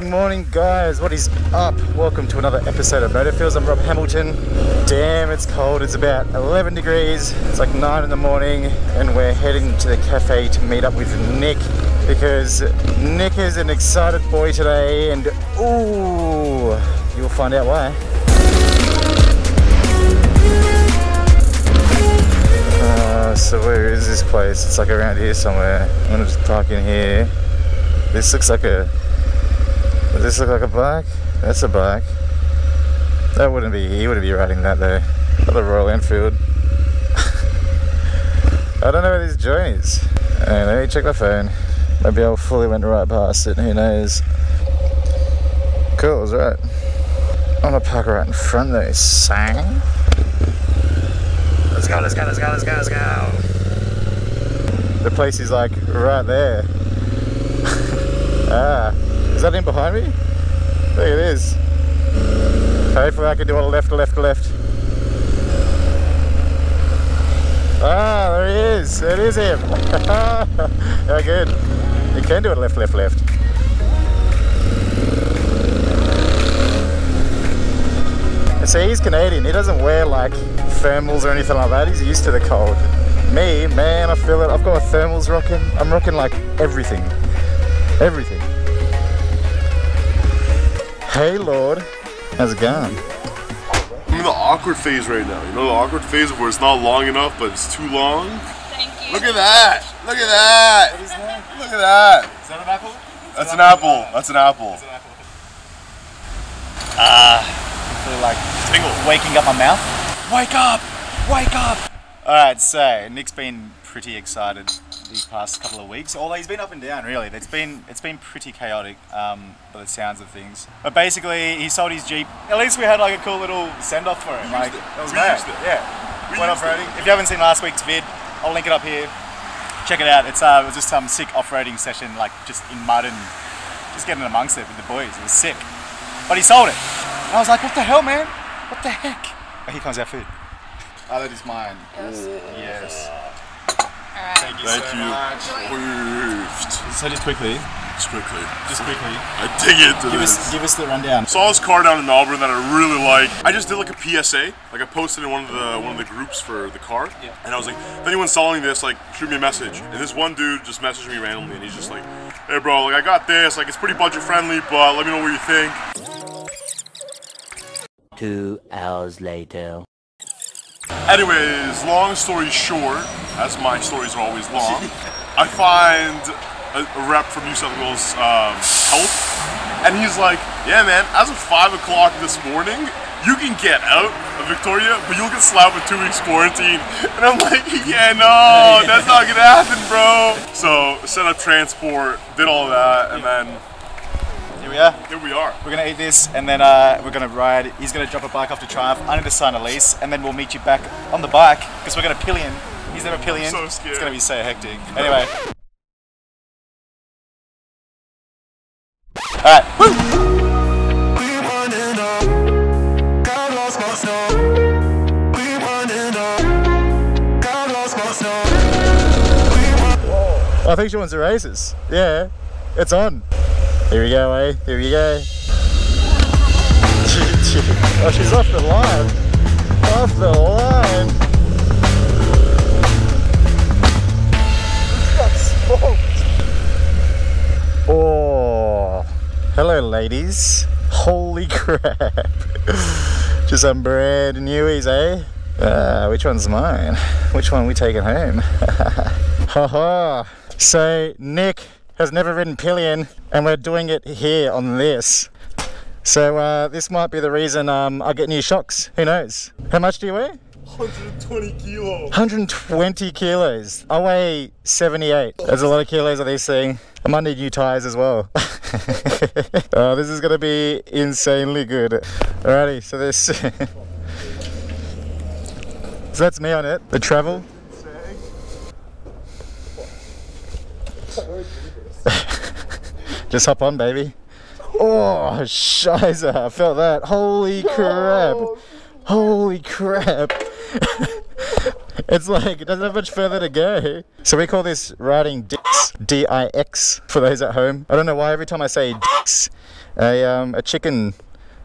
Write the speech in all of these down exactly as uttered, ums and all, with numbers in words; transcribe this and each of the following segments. Good morning, guys. What is up? Welcome to another episode of Moto Feelz. I'm Rob Hamilton. Damn, it's cold. It's about eleven degrees. It's like nine in the morning, and we're heading to the cafe to meet up with Nick because Nick is an excited boy today, and ooh, you'll find out why. Uh, so where is this place? It's like around here somewhere. I'm gonna just park in here. This looks like a. Does this look like a bike? That's a bike. That wouldn't be. He wouldn't be riding that though. Not the Royal Enfield. I don't know where this joint is. Hey, let me check my phone. Maybe I fully went right past it. Who knows? Cool, it was right. I'm gonna park right in front though. Sang. Let's go. Let's go. Let's go. Let's go. Let's go. The place is like right there. Ah, is that in behind me? There it is. Hopefully I can do a left, left, left. Ah, there he is. It is him. How good. You can do it left, left, left. And see, he's Canadian. He doesn't wear like thermals or anything like that. He's used to the cold. Me, man, I feel it. I've got my thermals rocking. I'm rocking like everything. Everything. Hey Lord, how's it going? I'm in the awkward phase right now. You know the awkward phase where it's not long enough, but it's too long? Thank you. Look at that! Look at that! What is that? Look at that! Is that an apple? That's an apple. That's an apple. Ah, uh, I feel like tingle. Waking up my mouth. Wake up! Wake up! Alright, so Nick's been pretty excited these past couple of weeks, although he's been up and down really. It's been it's been pretty chaotic um, by the sounds of things. But basically, he sold his Jeep. At least we had like a cool little send off for him. Like it was mad. Yeah, we went off roading. If you haven't seen last week's vid, I'll link it up here. Check it out. It's uh, it was just some sick off roading session, like just in mud and just getting amongst it with the boys. It was sick. But he sold it, and I was like, what the hell, man? What the heck? But here comes our food. Oh, that is mine. Yes. Yes. All right. Thank you Thank so you. much. So just quickly. Just quickly. Just quickly. I dig into give this. Us, give us the rundown. Saw this car down in Melbourne that I really like. I just did like a P S A. Like I posted in one of the one of the groups for the car. Yeah. And I was like, if anyone's selling this, like shoot me a message. And this one dude just messaged me randomly, and he's just like, hey bro, like I got this. Like it's pretty budget friendly, but let me know what you think. Two hours later. Anyways, long story short, as my stories are always long, I find a, a rep from New South Wales um, Health, and he's like, yeah man, as of five o'clock this morning, you can get out of Victoria, but you'll get slapped with two weeks quarantine. And I'm like, yeah, no, that's not gonna happen, bro. So, set up transport, did all that, and then... Here we are. Here we are. We're gonna eat this, and then uh, we're gonna ride. He's gonna drop a bike off to Triumph. I need to sign a lease, and then we'll meet you back on the bike because we're gonna pillion. He's never pillion. I'm so scared. It's gonna be so hectic. Anyway. All right. Woo! Well, I think she wants the races. Yeah, it's on. Here we go, eh? Here we go. Oh, she's off the line. Off the line. She got smoked. Oh, hello, ladies. Holy crap. Just some brand newies, eh? Uh, which one's mine? Which one are we taking home? Ha ha. So, Nick has never ridden pillion, and we're doing it here on this. So uh, this might be the reason um, I get new shocks, who knows? How much do you weigh? one hundred twenty kilos. one hundred twenty kilos. I weigh seventy-eight. There's a lot of kilos of this thing. I might need new tires as well. uh, this is gonna be insanely good. Alrighty, so this. So that's me on it, the travel. Just hop on, baby. Oh, shiza, I felt that. Holy crap. Holy crap. It's like, it doesn't have much further to go. So we call this riding dicks, D I X, for those at home. I don't know why every time I say dicks, a, um, a chicken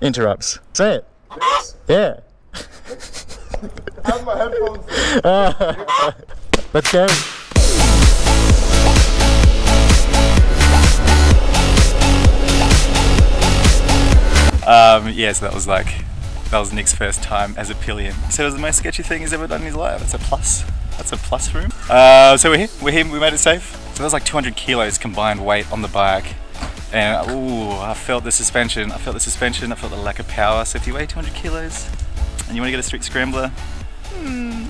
interrupts. Say it. Yes. Yeah. How's my headphones? Uh, let's go. Um, yeah, so that was like, that was Nick's first time as a pillion. So it was the most sketchy thing he's ever done in his life. That's a plus. That's a plus for him. Uh, so we're here, we're here, we made it safe. So that was like two hundred kilos combined weight on the bike. And ooh, I felt the suspension. I felt the suspension, I felt the lack of power. So if you weigh two hundred kilos and you want to get a Street Scrambler, hmm,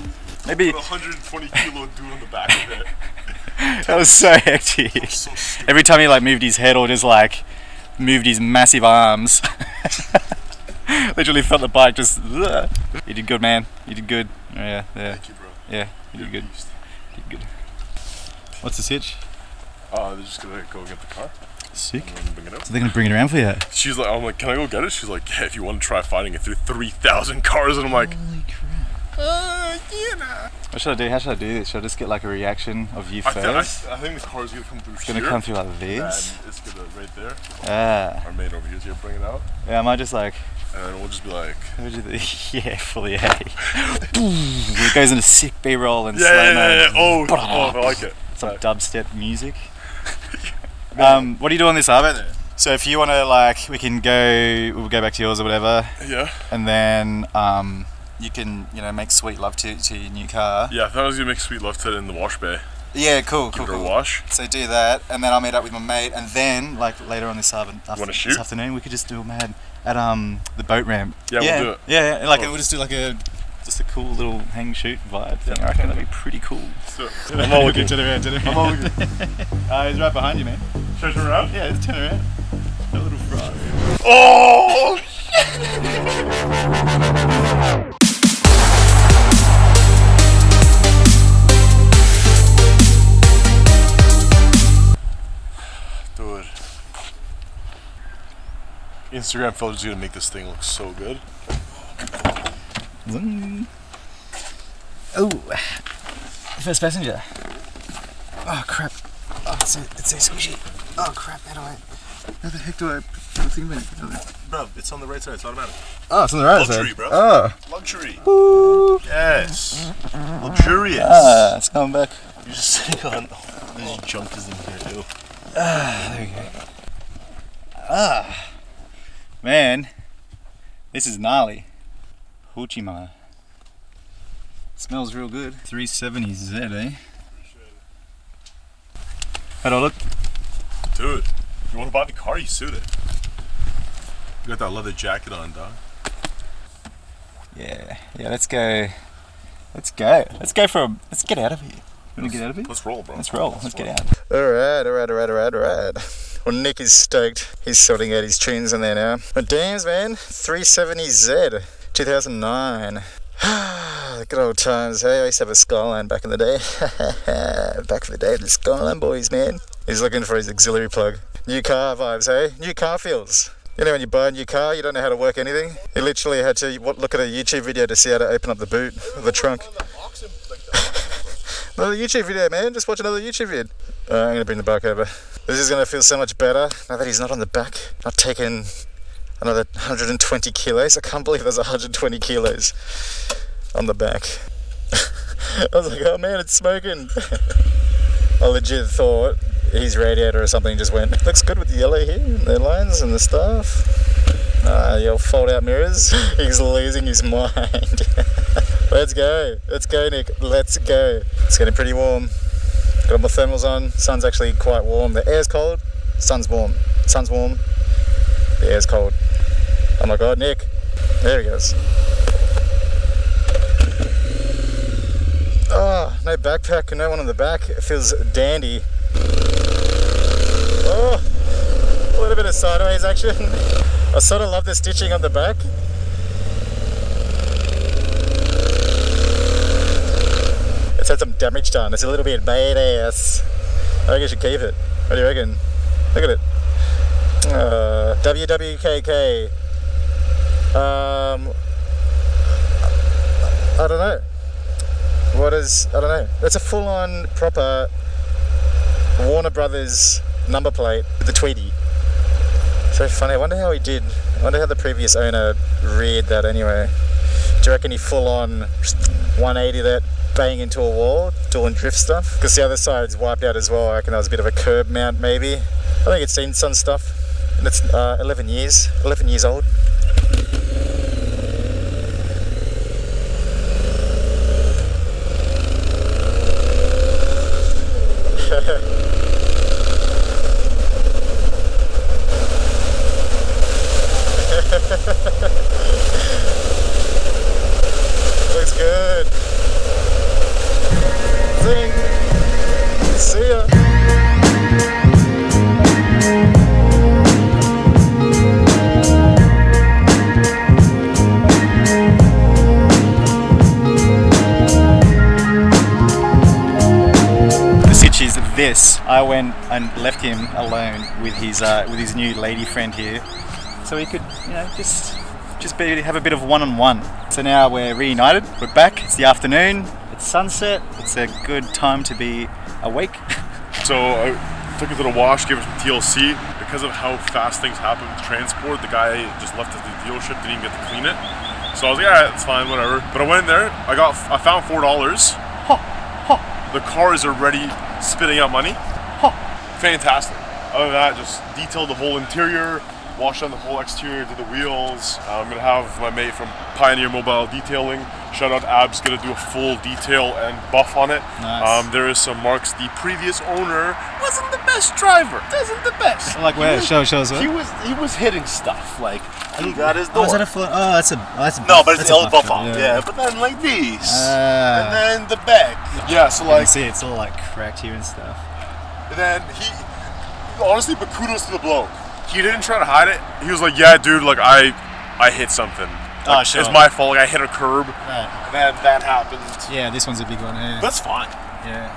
maybe. one hundred twenty kilo dude on the back of it. That was so hectic. That was so stupid. Every time he like moved his head or just like moved his massive arms. Literally felt the bike just. Ugh. You did good, man. You did good. Yeah, yeah. Thank you, bro. Yeah, you did good. You did good. What's the hitch? Oh, they're just gonna go get the car. Sick. Bring it up. So they're gonna bring it around for you. She's like, I'm like, can I go get it? She's like, yeah, if you want to try finding it through three thousand cars, and I'm like, holy crap. Uh, yeah. What should I do? How should I do this? Should I just get like a reaction of you I first? Th I, I think the car's gonna come through. It's gonna here, come through like this. And it's gonna right there. Ah. Our mate over here's gonna bring it out. Yeah, I might just like. And then we'll just be like, yeah, fully A. It goes in a sick B-roll and yeah, slow-mo. Yeah, yeah, yeah. Oh, oh, I like it. Some right. Dubstep music. Um, what do you do on this Abs? So if you want to, like, we can go, we'll go back to yours or whatever. Yeah. And then um, you can, you know, make sweet love to, to your new car. Yeah, I thought I was going to make sweet love to it in the wash bay. Yeah, cool, cool, Give cool. It a wash. So do that, and then I'll meet up with my mate, and then, like, later on this, after, shoot? this afternoon, we could just do a mad at um the boat ramp. Yeah, yeah, we'll do it. Yeah, yeah like, cool. We'll just do, like, a just a cool little hang shoot vibe thing. Yeah, I reckon that'd be pretty cool. So, I'm all looking to the round, to the round. I'm all looking. Uh, he's right behind you, man. Should I turn around? Yeah, just turn around. That little frog. Oh, shit! Instagram filter's gonna make this thing look so good. Oh, first passenger. Oh crap. Oh, it's so, it's so squishy. Oh crap, how do I. How the heck do I put the thing in? Bro, it's on the right side, it's automatic. Oh, it's on the right side. Luxury, bro. Oh. Luxury. Ooh. Yes. Luxurious. Ah, it's coming back. You're just sitting on. Oh, there's junk is in here, too. Ah, there we go. Ah. Man, this is gnarly. Hoochima. Smells real good. three seventy Z, eh? How do I look? Dude, you want to buy the car, you suit it. You got that leather jacket on, dog. Yeah, yeah, let's go. Let's go. Let's go for a, let's get out of here. You want to get out of here? Let's roll, bro. Let's roll, let's, let's roll. get out. Alright, alright, alright, alright, alright. Well, Nick is stoked. He's sorting out his tunes in there now. But damn, man, three seventy Z, two thousand nine. Good old times, hey? I used to have a Skyline back in the day. Back in the day, the Skyline boys, man. He's looking for his auxiliary plug. New car vibes, hey? New car feels. You know when you buy a new car, you don't know how to work anything? You literally had to look at a YouTube video to see how to open up the boot or the trunk. Another YouTube video, man. Just watch another YouTube vid. Uh, I'm going to bring the bike over. This is going to feel so much better now that he's not on the back. I've taken another one hundred twenty kilos. I can't believe there's one hundred twenty kilos on the back. I was like, oh man, it's smoking. I legit thought his radiator or something just went. Looks good with the yellow here and the lines and the stuff. Ah, the old fold out mirrors. He's losing his mind. Let's go. Let's go, Nick. Let's go. It's getting pretty warm. Got my thermals on. Sun's actually quite warm. The air's cold. Sun's warm. Sun's warm. The air's cold. Oh my God, Nick. There he goes. Oh, no backpack and no one on the back. It feels dandy. Oh, a little bit of sideways action. I sort of love the stitching on the back. Had some damage done. It's a little bit badass. I reckon you should keep it. What do you reckon? Look at it. Uh, W W K K. Um, I don't know. What is? I don't know. That's a full-on proper Warner Brothers number plate with the Tweety. So funny. I wonder how he did. I wonder how the previous owner reared that anyway. Do you reckon he full on one eighty that, bang into a wall, doing drift stuff? Because the other side's wiped out as well. I reckon that was a bit of a curb mount maybe. I think it's seen some stuff. And it's uh, eleven years old. Looks good. Zing. See ya. This, I went and left him alone with his uh, with his new lady friend here, so he could, you know, just just be have a bit of one-on-one. So now we're reunited. We're back. It's the afternoon. It's sunset. It's a good time to be awake. So I took a little wash, gave it some T L C. Because of how fast things happen with transport, the guy just left at the dealership, didn't even get to clean it. So I was like, yeah, it's fine, whatever. But I went in there. I got, I found four dollars. Huh. Huh. The car is already spitting out money. Huh. Fantastic. Other than that, just detailed the whole interior, washed down the whole exterior, did the wheels. Uh, I'm gonna have my mate from Pioneer Mobile Detailing, shout out Abs, gonna do a full detail and buff on it. Nice. Um, there is some marks. The previous owner wasn't the best driver. Wasn't the best. Like where? Show, show us. He was he was hitting stuff like. He got his door. Oh, is that a fl oh that's a oh, that's a no, but it's the old buffer. Yeah. yeah, but then like these, uh, and then the back. Yeah, so like you can see, it's all like cracked here and stuff. And then he, honestly, but kudos to the bloke. He didn't try to hide it. He was like, "Yeah, dude, like I, I hit something. Like, oh, sure. It's my fault. Like I hit a curb. Right. And then that happened. Yeah, this one's a big one. Yeah. That's fine. Yeah.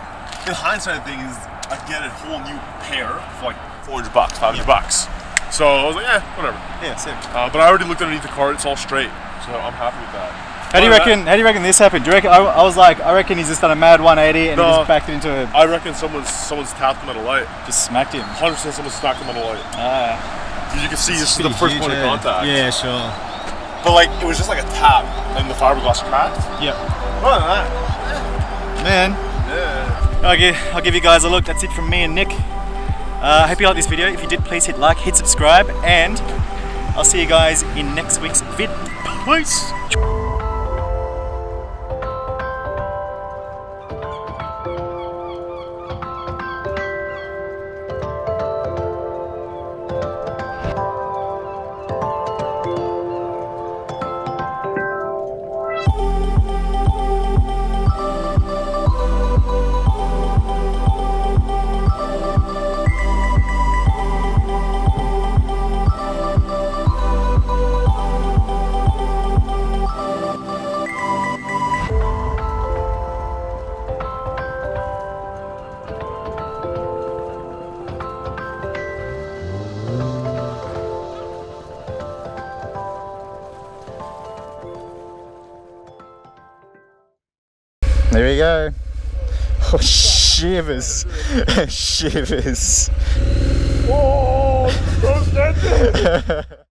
The hindsight thing is, I get a whole new pair for like four hundred bucks, five hundred yeah. bucks. So I was like, yeah, whatever. Yeah, sick. Uh, but I already looked underneath the car; it's all straight, so I'm happy with that. How do you reckon? That? How do you reckon this happened? Do you reckon? I, I was like, I reckon he's just done a mad one eighty and no, he just backed into a. I reckon someone's someone's tapped him at a light. Just smacked him. one hundred percent someone smacked him at a light. Ah. As you can see, this is the first huge, point yeah. of contact. Yeah, sure. But like, it was just like a tap, and the fiberglass cracked. Yep. Well, that. Man. Yeah. Okay, I'll give you guys a look. That's it from me and Nick. I uh, hope you liked this video. If you did, please hit like, hit subscribe, and I'll see you guys in next week's vid. Peace! There we go. Oh, shivers. Shivers. Whoa,